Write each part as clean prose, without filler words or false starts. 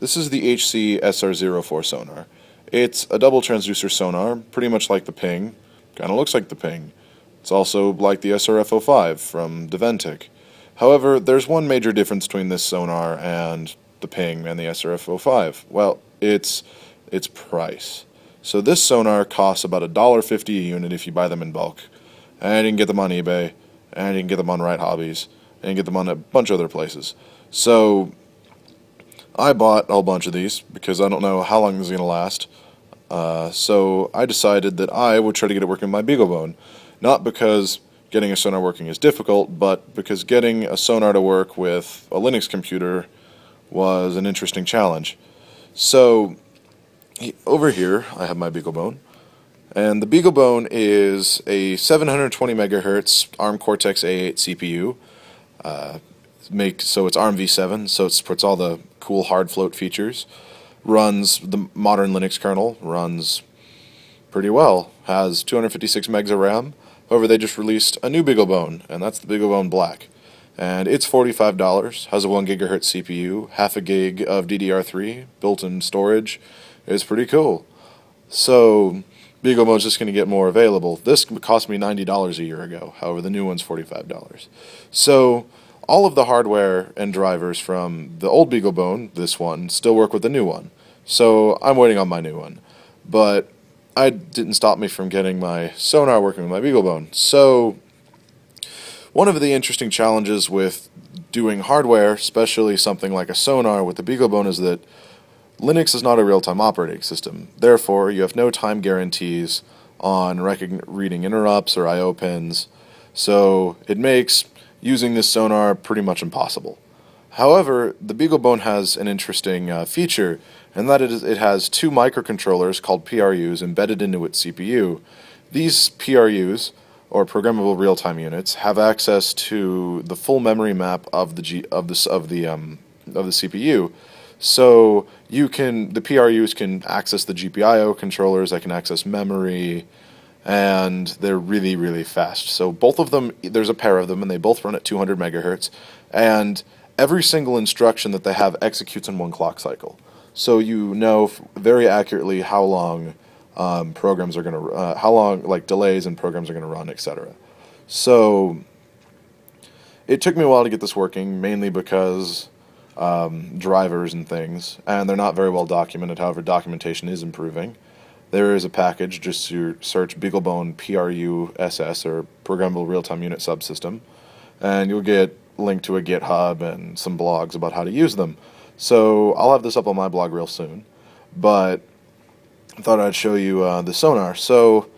This is the HC-SR04 sonar. It's a double transducer sonar, pretty much like the Ping. Kinda looks like the Ping. It's also like the SRF05 from Deventic. However, there's one major difference between this sonar and the Ping and the SRF05. Well, it's price. So this sonar costs about $1.50 a unit if you buy them in bulk. And you can get them on eBay, and you can get them on Right Hobbies, and you can get them on a bunch of other places. So I bought a whole bunch of these because I don't know how long this is going to last. So I decided that I would try to get it working with my BeagleBone. Not because getting a sonar working is difficult, but because getting a sonar to work with a Linux computer was an interesting challenge. So over here I have my BeagleBone, and the BeagleBone is a 720 megahertz ARM Cortex-A8 CPU. So it's ARMv7, so it supports all the cool hard float features. Runs the modern Linux kernel, runs pretty well. Has 256 megs of RAM. However, they just released a new BeagleBone, and that's the BeagleBone Black. And it's $45, has a 1 gigahertz CPU, half a gig of DDR3, built-in storage. It's pretty cool. So BeagleBone's just going to get more available. This cost me $90 a year ago. However, the new one's $45. So all of the hardware and drivers from the old BeagleBone, this one, still work with the new one. So I'm waiting on my new one. But it didn't stop me from getting my sonar working with my BeagleBone. So one of the interesting challenges with doing hardware, especially something like a sonar with the BeagleBone, is that Linux is not a real-time operating system. Therefore, you have no time guarantees on reading interrupts or I/O pins. So it makes using this sonar pretty much impossible. However, the BeagleBone has an interesting feature, and that is it has two microcontrollers called PRUs embedded into its CPU. These PRUs, or programmable real-time units, have access to the full memory map of the CPU. So the PRUs can access the GPIO controllers, they can access memory, and they're really, really fast. So both of them, there's a pair of them, and they both run at 200 megahertz, and every single instruction that they have executes in one clock cycle. So you know very accurately how long programs are going to, how long like delays and programs are going to run, etc. So it took me a while to get this working, mainly because drivers and things, and they're not very well documented. However, documentation is improving. There is a package, just to search BeagleBone PRUSS, or Programmable Real-Time Unit Subsystem, and you'll get linked to a GitHub and some blogs about how to use them. So I'll have this up on my blog real soon, but I thought I'd show you the sonar. So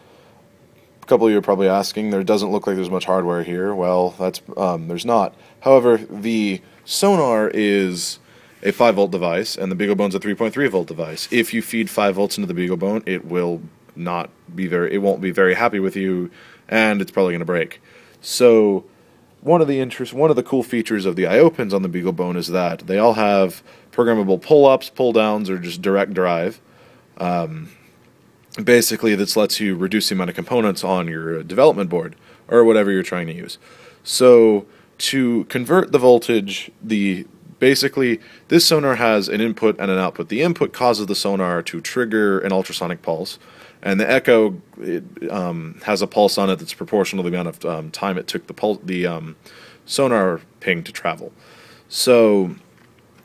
a couple of you are probably asking, there doesn't look like there's much hardware here. Well, that's there's not. However, the sonar is a 5-volt device, and the BeagleBone's a 3.3-volt device. If you feed 5 volts into the BeagleBone, it won't be very happy with you, and it's probably going to break. So one of the cool features of the I/O pins on the BeagleBone is that they all have programmable pull-ups, pull-downs, or just direct drive. Basically, this lets you reduce the amount of components on your development board or whatever you're trying to use. So to convert the voltage, basically, this sonar has an input and an output. The input causes the sonar to trigger an ultrasonic pulse, and the echo has a pulse on it that's proportional to the amount of time it took the sonar ping to travel. So,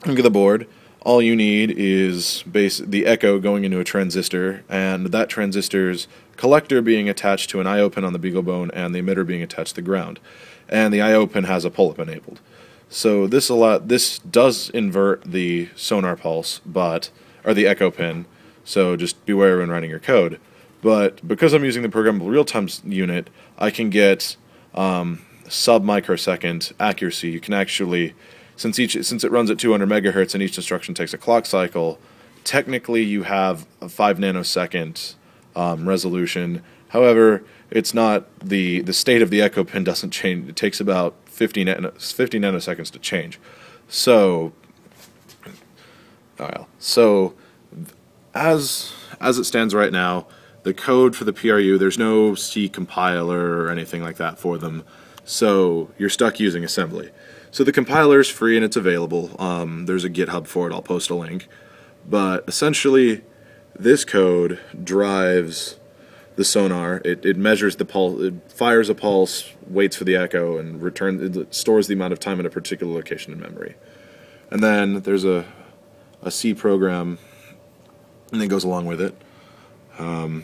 look at the board. All you need is the echo going into a transistor, and that transistor's collector being attached to an I/O pin on the BeagleBone, and the emitter being attached to the ground. And the I/O pin has a pull-up enabled. So this does invert the sonar pulse, or the echo pin, so just beware when writing your code. But because I'm using the programmable real-time unit, I can get sub-microsecond accuracy. You can actually, since it runs at 200 megahertz and each instruction takes a clock cycle, technically you have a 5 nanosecond resolution. However, it's not the state of the echo pin doesn't change. It takes about 50 nanoseconds to change. So as it stands right now, the code for the PRU, there's no C compiler or anything like that for them. So you're stuck using assembly. So the compiler is free and it's available. There's a GitHub for it. I'll post a link. But essentially, this code drives the sonar. It measures the pulse. It fires a pulse, waits for the echo, and returns. It stores the amount of time at a particular location in memory. And then there's a C program, and it goes along with it.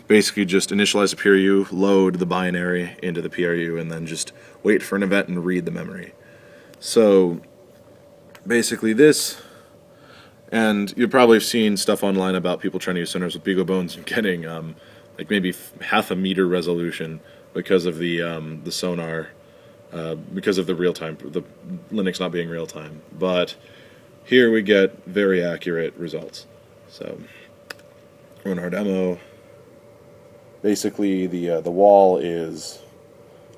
Basically just initialize a PRU, load the binary into the PRU, and then just wait for an event and read the memory. So basically this, and you've probably seen stuff online about people trying to use sonars with BeagleBones and getting like maybe half a meter resolution because of the sonar, because of the real-time, the Linux not being real-time. But here we get very accurate results. So run our demo. Basically, the wall is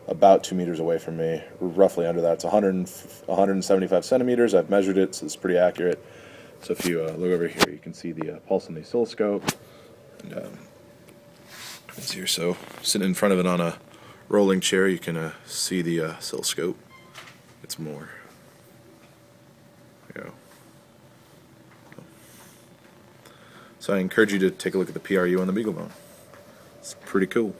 about 2 meters away from me, roughly under that. It's 175 centimeters. I've measured it, so it's pretty accurate. So if you look over here, you can see the pulse on the oscilloscope. And it's here. So sitting in front of it on a rolling chair, you can see the oscilloscope. It's more. There you go. So I encourage you to take a look at the PRU on the BeagleBone. It's pretty cool.